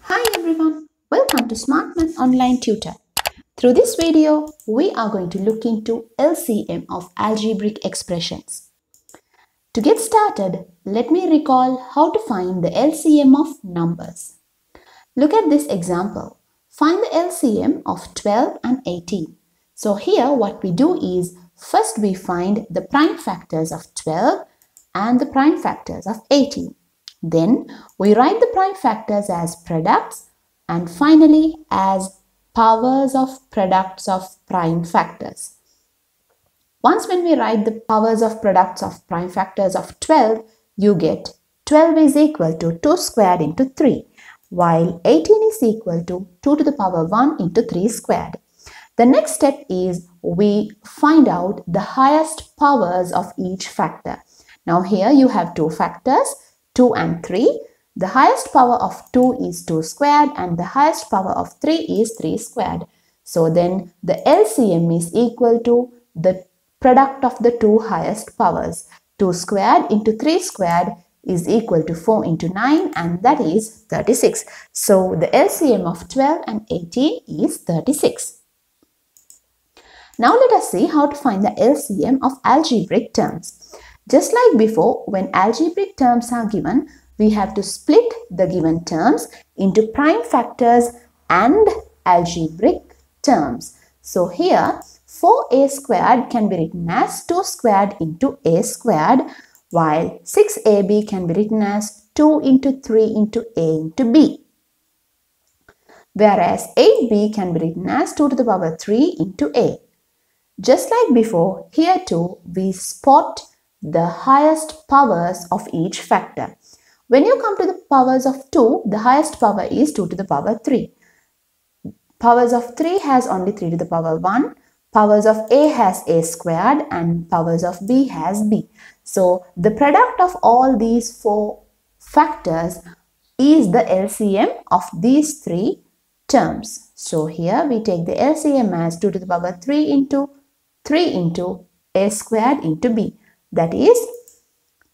Hi everyone, welcome to Smart Math Online Tutor. Through this video, we are going to look into LCM of algebraic expressions. To get started, let me recall how to find the LCM of numbers. Look at this example. Find the LCM of 12 and 18. So here what we do is, first we find the prime factors of 12 and the prime factors of 18. Then we write the prime factors as products and finally as powers of products of prime factors. Once when we write the powers of products of prime factors of 12, you get 12 is equal to 2 squared into 3, while 18 is equal to 2 to the power 1 into 3 squared. The next step is we find out the highest powers of each factor. Now here you have two factors, 2 and 3. The highest power of 2 is 2 squared and the highest power of 3 is 3 squared. So then the LCM is equal to the product of the two highest powers. 2 squared into 3 squared is equal to 4 into 9 and that is 36. So the LCM of 12 and 18 is 36. Now let us see how to find the LCM of algebraic terms. Just like before, when algebraic terms are given, we have to split the given terms into prime factors and algebraic terms. So here, 4a squared can be written as 2 squared into a squared, while 6ab can be written as 2 into 3 into a into b. Whereas 8b can be written as 2 to the power 3 into a. Just like before, here too, we spot the highest powers of each factor. When you come to the powers of 2, the highest power is 2 to the power 3. Powers of 3 has only 3 to the power 1. Powers of a has a squared and powers of b has b. So, the product of all these four factors is the LCM of these three terms. So, here we take the LCM as 2 to the power 3 into 3 into a squared into b. That is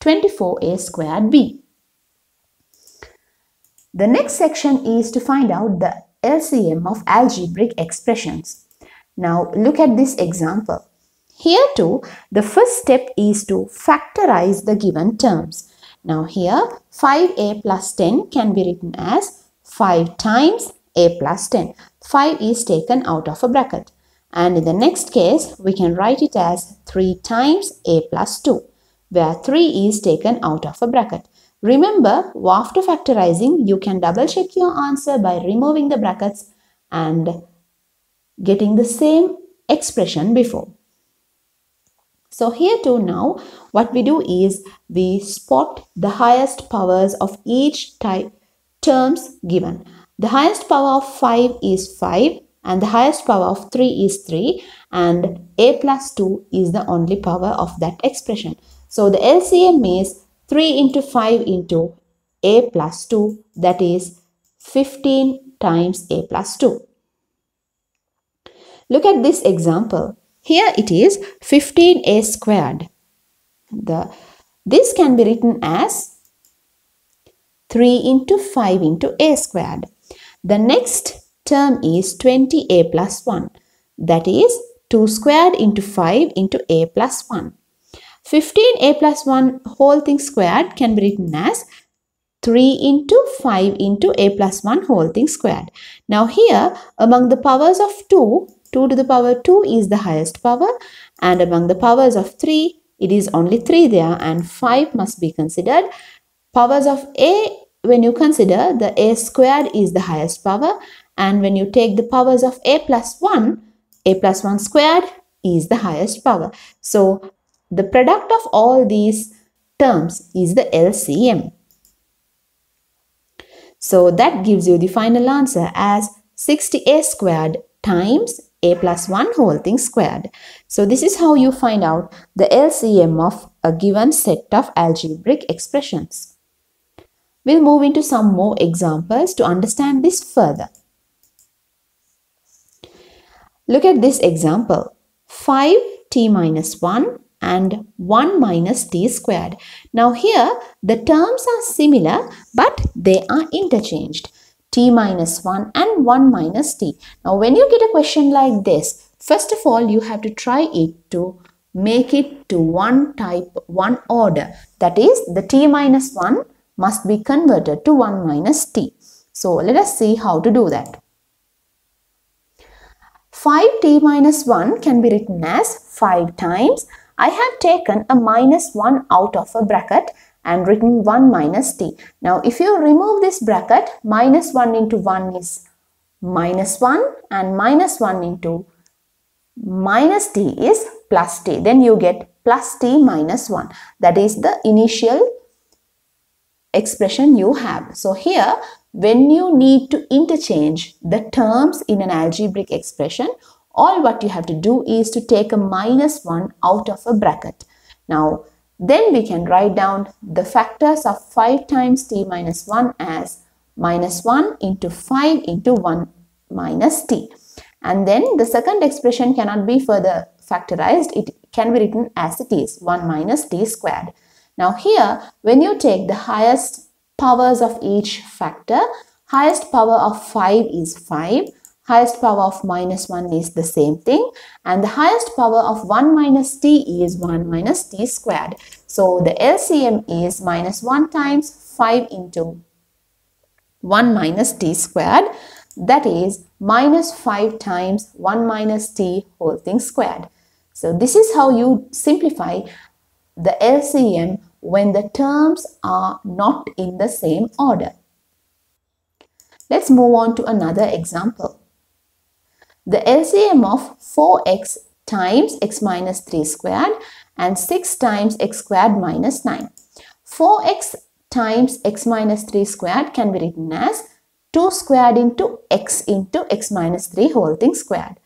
24a squared b. The next section is to find out the LCM of algebraic expressions. Now, look at this example. Here too, the first step is to factorize the given terms. Now here, 5a plus 10 can be written as 5 times a plus 10. 5 is taken out of a bracket. And in the next case, we can write it as 3 times a plus 2, where 3 is taken out of a bracket. Remember, after factorizing, you can double check your answer by removing the brackets and getting the same expression before. So here too now, what we do is, we spot the highest powers of each terms given. The highest power of 5 is 5 and the highest power of 3 is 3 and a plus 2 is the only power of that expression. So the LCM is 3 into 5 into a plus 2, that is 15 times a plus 2. Look at this example. Here it is 15a squared. This can be written as 3 into 5 into a squared. The next term is 20a plus 1. That is 2 squared into 5 into a plus 1. 15a plus 1 whole thing squared can be written as 3 into 5 into a plus 1 whole thing squared. Now here among the powers of 2, 2 to the power 2 is the highest power, and among the powers of 3, it is only 3 there and 5 must be considered. Powers of a, when you consider, the a squared is the highest power, and when you take the powers of a plus 1 squared is the highest power. So, the product of all these terms is the LCM. So, that gives you the final answer as 60a squared times a plus 1 whole thing squared. So this is how you find out the LCM of a given set of algebraic expressions. We'll move into some more examples to understand this further. Look at this example. 5t minus 1 and 1 minus t squared. Now here the terms are similar but they are interchanged. T minus 1 and 1 minus t. Now when you get a question like this, first of all you have to try it to make it to one order. That is, the t minus 1 must be converted to 1 minus t. So let us see how to do that. 5t minus 1 can be written as 5 times. I have taken a minus 1 out of a bracket and written 1 minus t. Now if you remove this bracket, minus 1 into 1 is minus 1 and minus 1 into minus t is plus t. Then you get plus t minus 1. That is the initial expression you have. So here, when you need to interchange the terms in an algebraic expression, all what you have to do is to take a minus 1 out of a bracket. Now then we can write down the factors of 5 times t minus 1 as minus 1 into 5 into 1 minus t. And then the second expression cannot be further factorized. It can be written as it is, 1 minus t squared. Now here, when you take the highest powers of each factor, highest power of 5 is 5, highest power of minus 1 is the same thing, and the highest power of 1 minus t is 1 minus t squared. So the LCM is minus 1 times 5 into 1 minus t squared. That is minus 5 times 1 minus t whole thing squared. So this is how you simplify the LCM when the terms are not in the same order. Let's move on to another example. The LCM of 4x times x minus 3 squared and 6 times x squared minus 9. 4x times x minus 3 squared can be written as 2 squared into x minus 3 whole thing squared.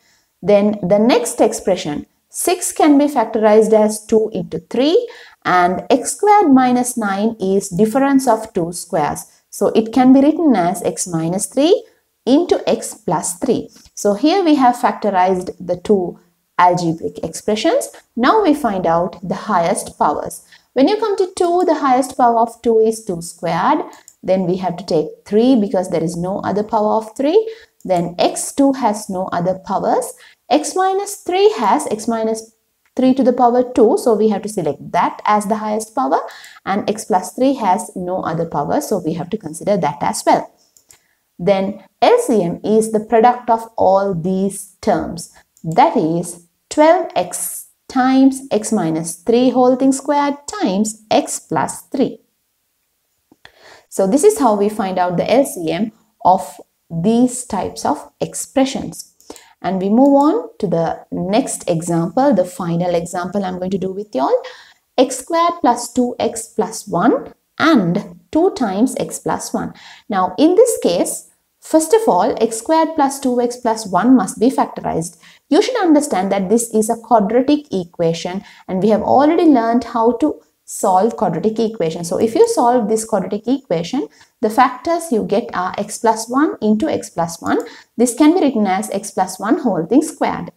Then the next expression, 6 can be factorized as 2 into 3, and x squared minus 9 is difference of 2 squares. So it can be written as x minus 3 into x plus 3. So here we have factorized the two algebraic expressions. Now we find out the highest powers. When you come to 2, the highest power of 2 is 2 squared. Then we have to take 3 because there is no other power of 3. Then x2 has no other powers. X minus 3 has x minus 3 to the power 2. So we have to select that as the highest power. And x plus 3 has no other power. So we have to consider that as well. Then LCM is the product of all these terms. That is 12x times x minus 3 whole thing squared times x plus 3. So this is how we find out the LCM of these types of expressions. And we move on to the next example, the final example I'm going to do with you all. X squared plus 2x plus 1 and 2 times x plus 1. Now in this case, first of all, x squared plus 2x plus 1 must be factorized. You should understand that this is a quadratic equation and we have already learned how to solve quadratic equation. So if you solve this quadratic equation, the factors you get are x plus 1 into x plus 1. This can be written as x plus 1 whole thing squared.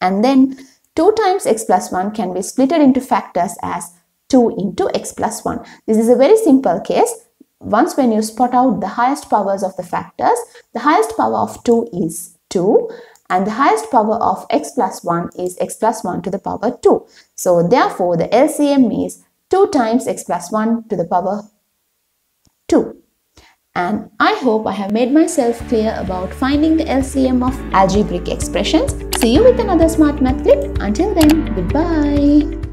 And then 2 times x plus 1 can be splitted into factors as 2 into x plus 1. This is a very simple case. Once when you spot out the highest powers of the factors, the highest power of 2 is 2. And the highest power of x plus 1 is x plus 1 to the power 2. So therefore, the LCM is 2 times x plus 1 to the power 2. And I hope I have made myself clear about finding the LCM of algebraic expressions. See you with another Smart Math clip. Until then, goodbye.